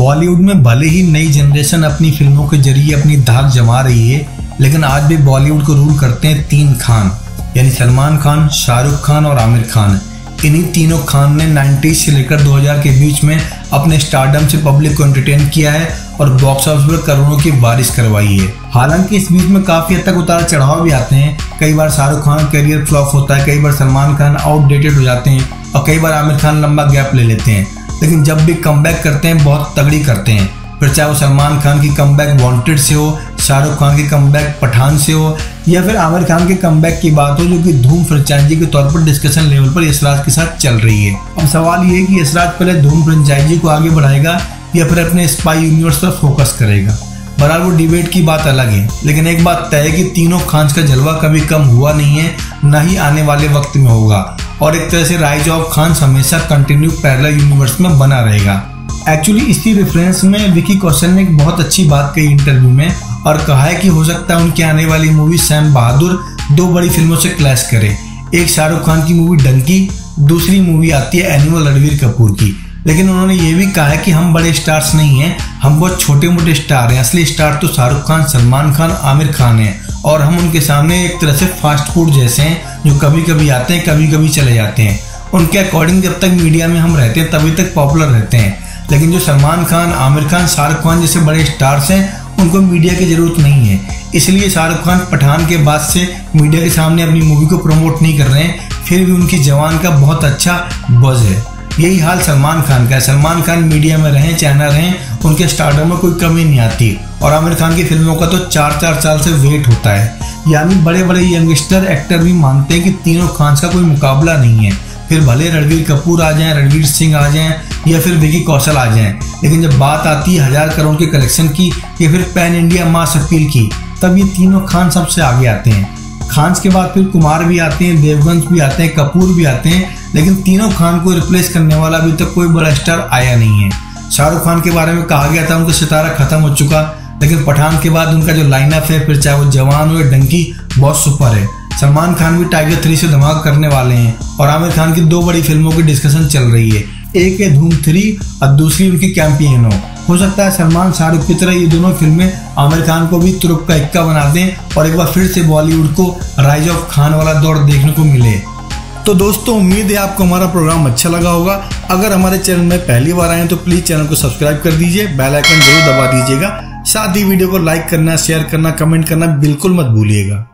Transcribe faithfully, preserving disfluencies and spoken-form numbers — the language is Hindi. बॉलीवुड में भले ही नई जनरेशन अपनी फिल्मों के जरिए अपनी धाक जमा रही है, लेकिन आज भी बॉलीवुड को रूल करते हैं तीन खान, यानी सलमान खान, शाहरुख खान और आमिर खान। इन्हीं तीनों खान ने नाइन्टीज से लेकर दो हज़ार के बीच में अपने स्टारडम से पब्लिक को एंटरटेन किया है और बॉक्स ऑफिस पर करोड़ों की बारिश करवाई है। हालांकि इस बीच में काफी हद तक उतार चढ़ाव भी आते हैं। कई बार शाहरुख खान करियर फ्लॉप होता है, कई बार सलमान खान आउटडेटेड हो जाते हैं और कई बार आमिर खान लंबा गैप ले लेते हैं, लेकिन जब भी कमबैक करते हैं बहुत तगड़ी करते हैं। फिर चाहे वो सलमान खान की कमबैक वांटेड से हो, शाहरुख खान की कमबैक पठान से हो, या फिर आमिर खान के कमबैक की बात हो जो कि धूम फ्रेंचाइजी के तौर पर डिस्कशन लेवल पर यशराज के साथ चल रही है। अब सवाल ये है कि यशराज पहले धूम फ्रेंचाइजी को आगे बढ़ाएगा या फिर अपने स्पाई यूनिवर्स पर फोकस करेगा। बहरहाल वो डिबेट की बात अलग है, लेकिन एक बात तय है कि तीनों खान्स का जलवा कभी कम हुआ नहीं है, न ही आने वाले वक्त में होगा, और एक तरह से राइज ऑफ खान्स हमेशा कंटिन्यू पैरेलल यूनिवर्स में बना रहेगा। एक्चुअली इसी रेफरेंस में विकी कौशल ने एक बहुत अच्छी बात कही इंटरव्यू में और कहा है कि हो सकता है उनकी आने वाली मूवी सैम बहादुर दो बड़ी फिल्मों से क्लैश करे। एक शाहरुख खान की मूवी डंकी, दूसरी मूवी आती है एनिमल रणवीर कपूर की। लेकिन उन्होंने ये भी कहा है कि हम बड़े स्टार्स नहीं हैं, हम बहुत छोटे मोटे स्टार हैं। असली स्टार तो शाहरुख खान, सलमान खान, आमिर खान हैं और हम उनके सामने एक तरह से फास्ट फूड जैसे हैं जो कभी कभी आते हैं, कभी कभी चले जाते हैं। उनके अकॉर्डिंग जब तक मीडिया में हम रहते हैं तभी तक पॉपुलर रहते हैं, लेकिन जो सलमान खान, आमिर खान, शाहरुख खान जैसे बड़े स्टार्स हैं उनको मीडिया की ज़रूरत नहीं है। इसलिए शाहरुख खान पठान के बाद से मीडिया के सामने अपनी मूवी को प्रमोट नहीं कर रहे हैं, फिर भी उनकी जवान का बहुत अच्छा बज़ है। यही हाल सलमान खान का है। सलमान खान मीडिया में रहें चाहे ना रहें, उनके स्टारडम में कोई कमी नहीं आती, और आमिर खान की फिल्मों का तो चार चार साल से वेट होता है। यानी बड़े बड़े यंगस्टर एक्टर भी मानते हैं कि तीनों खान्स का कोई मुकाबला नहीं है। फिर भले रणवीर कपूर आ जाएं, रणवीर सिंह आ जाएं या फिर विकी कौशल आ जाएं, लेकिन जब बात आती है हजार करोड़ के कलेक्शन की या फिर पैन इंडिया मास अपील की, तब ये तीनों खान सबसे आगे आते हैं। खान्स के बाद फिर कुमार भी आते हैं, देवगंज भी आते हैं, कपूर भी आते हैं, लेकिन तीनों खान को रिप्लेस करने वाला अभी तक कोई बड़ा स्टार आया नहीं है। शाहरुख खान के बारे में कहा गया था उनका सितारा खत्म हो चुका, लेकिन पठान के बाद उनका जो लाइनअप है, फिर चाहे वो जवान हो या डंकी, बहुत सुपर है। सलमान खान भी टाइगर थ्री से धमाका करने वाले हैं और आमिर खान की दो बड़ी फिल्मों की डिस्कशन चल रही है, एक है धूम थ्री और दूसरी उनकी कैंपियनो। हो सकता है सलमान शाहरुख की तरह ये दोनों फिल्में आमिर खान को भी तुरप का इक्का बना दें और एक बार फिर से बॉलीवुड को राइज ऑफ खान वाला दौर देखने को मिले। तो दोस्तों, उम्मीद है आपको हमारा प्रोग्राम अच्छा लगा होगा। अगर हमारे चैनल में पहली बार आए तो प्लीज चैनल को सब्सक्राइब कर दीजिए, बेल आइकन जरूर दबा दीजिएगा। साथ ही वीडियो को लाइक करना, शेयर करना, कमेंट करना बिल्कुल मत भूलिएगा।